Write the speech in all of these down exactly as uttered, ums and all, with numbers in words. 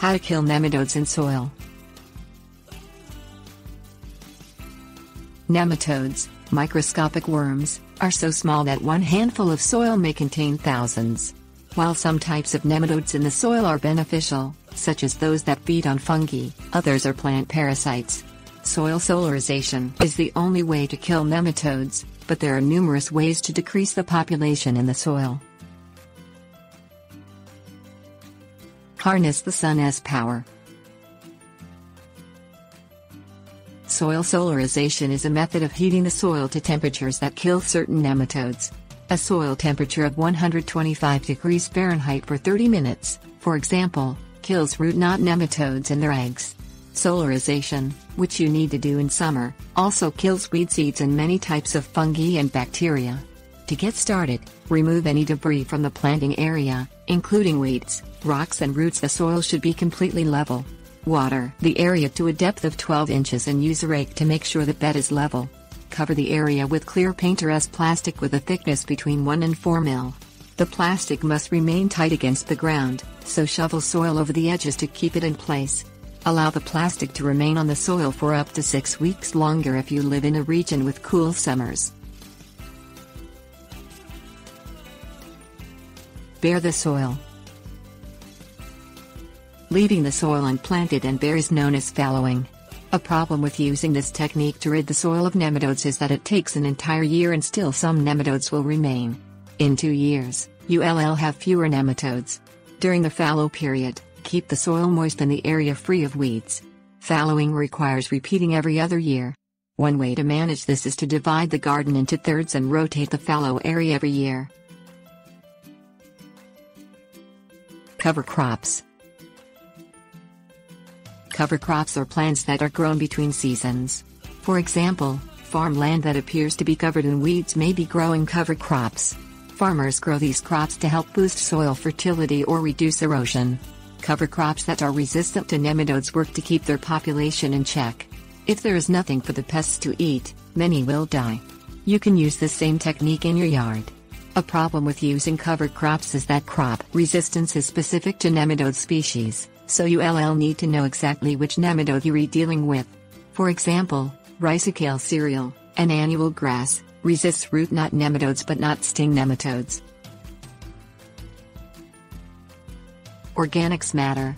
How to kill nematodes in soil. Nematodes, microscopic worms, are so small that one handful of soil may contain thousands. While some types of nematodes in the soil are beneficial, such as those that feed on fungi, others are plant parasites. Soil solarization is the only way to kill nematodes, but there are numerous ways to decrease the population in the soil. Harness the sun's power. Soil solarization is a method of heating the soil to temperatures that kill certain nematodes. A soil temperature of one hundred twenty-five degrees Fahrenheit for thirty minutes, for example, kills root knot nematodes and their eggs. Solarization, which you need to do in summer, also kills weed seeds and many types of fungi and bacteria. To get started, remove any debris from the planting area, including weeds, rocks and roots. The soil should be completely level. Water the area to a depth of twelve inches and use a rake to make sure the bed is level. Cover the area with clear painter's plastic with a thickness between one and four millimeters. The plastic must remain tight against the ground, so shovel soil over the edges to keep it in place. Allow the plastic to remain on the soil for up to six weeks longer if you live in a region with cool summers. Bare the soil. Leaving the soil unplanted and bare is known as fallowing. A problem with using this technique to rid the soil of nematodes is that it takes an entire year and still some nematodes will remain. In two years, you'll have fewer nematodes. During the fallow period, keep the soil moist and the area free of weeds. Fallowing requires repeating every other year. One way to manage this is to divide the garden into thirds and rotate the fallow area every year. Cover crops. Cover crops are plants that are grown between seasons. For example, farmland that appears to be covered in weeds may be growing cover crops. Farmers grow these crops to help boost soil fertility or reduce erosion. Cover crops that are resistant to nematodes work to keep their population in check. If there is nothing for the pests to eat, many will die. You can use the same technique in your yard. A problem with using cover crops is that crop resistance is specific to nematode species. So you'll need to know exactly which nematode you're dealing with. For example, rice-a-kale cereal, an annual grass, resists root knot nematodes but not sting nematodes. Organics matter.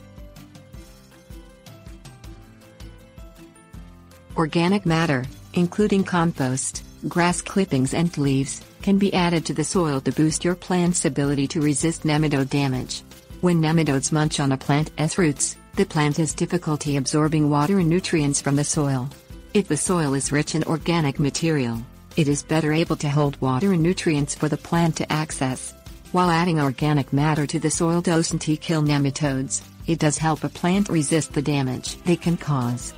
Organic matter, including compost, grass clippings and leaves, can be added to the soil to boost your plant's ability to resist nematode damage. When nematodes munch on a plant's roots, the plant has difficulty absorbing water and nutrients from the soil. If the soil is rich in organic material, it is better able to hold water and nutrients for the plant to access. While adding organic matter to the soil doesn't kill nematodes, it does help a plant resist the damage they can cause.